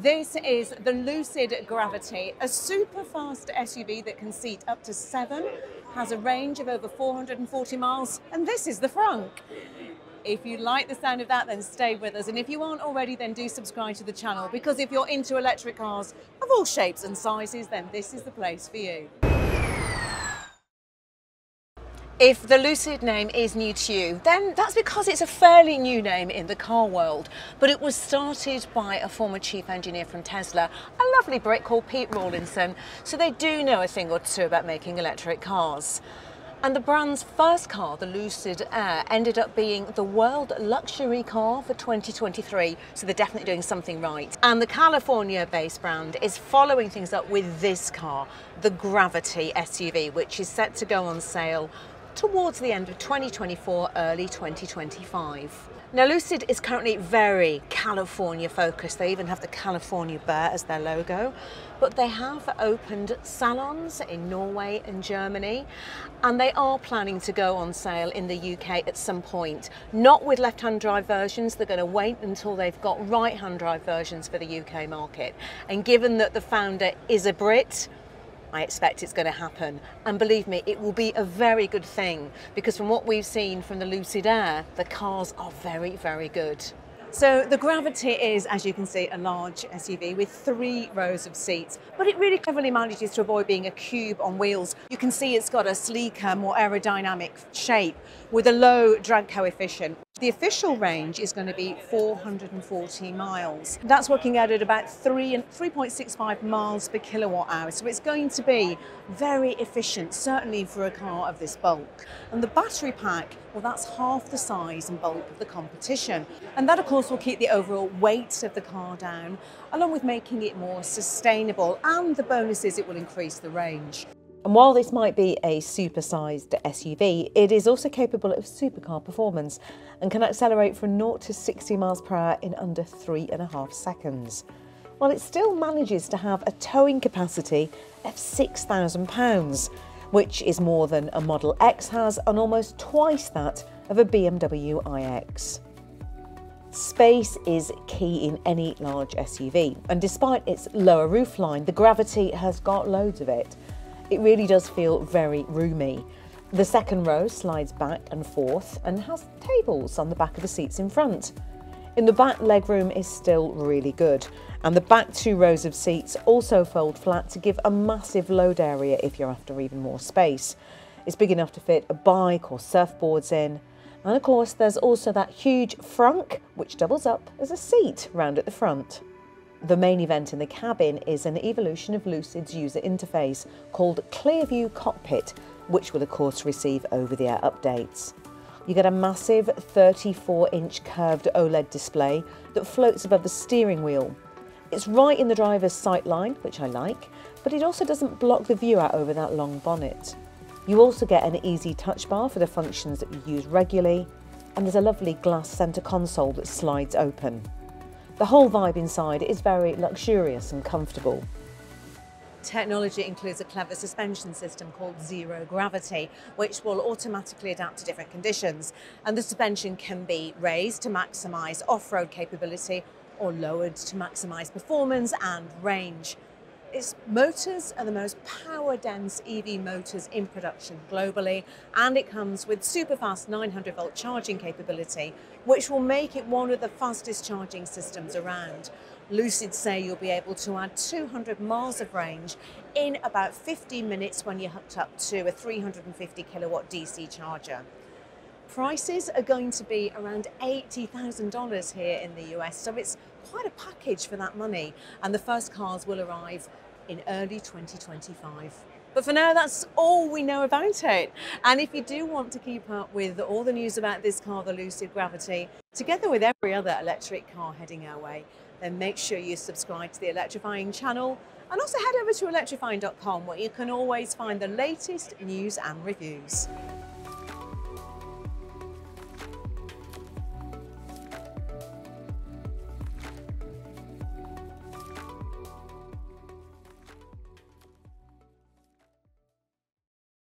This is the Lucid Gravity, a super fast SUV that can seat up to 7, has a range of over 440 miles, and this is the frunk. If you like the sound of that, then stay with us. And if you aren't already, then do subscribe to the channel, because if you're into electric cars of all shapes and sizes, then this is the place for you. If the Lucid name is new to you, then that's because it's a fairly new name in the car world, but it was started by a former chief engineer from Tesla, a lovely Brit called Pete Rawlinson, so they do know a thing or two about making electric cars. And the brand's first car, the Lucid Air, ended up being the world luxury car for 2023, so they're definitely doing something right. And the California-based brand is following things up with this car, the Gravity SUV, which is set to go on sale towards the end of 2024, early 2025. Now, Lucid is currently very California focused. They even have the California Bear as their logo, but they have opened salons in Norway and Germany, and they are planning to go on sale in the UK at some point. Not with left-hand drive versions. They're going to wait until they've got right-hand drive versions for the UK market. And given that the founder is a Brit, I expect it's going to happen, and believe me, it will be a very good thing, because from what we've seen from the Lucid Air, the cars are very, very good. So the Gravity is, as you can see, a large SUV with 3 rows of seats, but it really cleverly manages to avoid being a cube on wheels. You can see it's got a sleeker, more aerodynamic shape with a low drag coefficient. The official range is going to be 440 miles. That's working out at about 3.65 miles per kilowatt hour, so it's going to be very efficient, certainly for a car of this bulk. And the battery pack, well, that's half the size and bulk of the competition. And that, of course, will keep the overall weight of the car down, along with making it more sustainable, and the bonus is it will increase the range. And while this might be a supersized SUV, it is also capable of supercar performance and can accelerate from 0 to 60 miles per hour in under 3.5 seconds. While it still manages to have a towing capacity of 6,000 pounds, which is more than a Model X has and almost twice that of a BMW iX. Space is key in any large SUV, and despite its lower roofline, the Gravity has got loads of it. It really does feel very roomy. The second row slides back and forth and has tables on the back of the seats in front. In the back, legroom is still really good, and the back 2 rows of seats also fold flat to give a massive load area if you're after even more space. It's big enough to fit a bike or surfboards in, and of course there's also that huge frunk which doubles up as a seat round at the front. The main event in the cabin is an evolution of Lucid's user interface called Clearview Cockpit, which will of course receive over-the-air updates. You get a massive 34-inch curved OLED display that floats above the steering wheel. It's right in the driver's sight line, which I like, but it also doesn't block the view out over that long bonnet. You also get an easy touch bar for the functions that you use regularly, and there's a lovely glass centre console that slides open. The whole vibe inside is very luxurious and comfortable. Technology includes a clever suspension system called Zero Gravity, which will automatically adapt to different conditions. And the suspension can be raised to maximise off-road capability or lowered to maximise performance and range. Its motors are the most power-dense EV motors in production globally, and it comes with super-fast 900-volt charging capability, which will make it one of the fastest charging systems around. Lucid say you'll be able to add 200 miles of range in about 15 minutes when you're hooked up to a 350-kilowatt DC charger. Prices are going to be around $80,000 here in the US, so it's quite a package for that money. And the first cars will arrive in early 2025. But for now, that's all we know about it. And if you do want to keep up with all the news about this car, the Lucid Gravity, together with every other electric car heading our way, then make sure you subscribe to the Electrifying channel, and also head over to electrifying.com, where you can always find the latest news and reviews.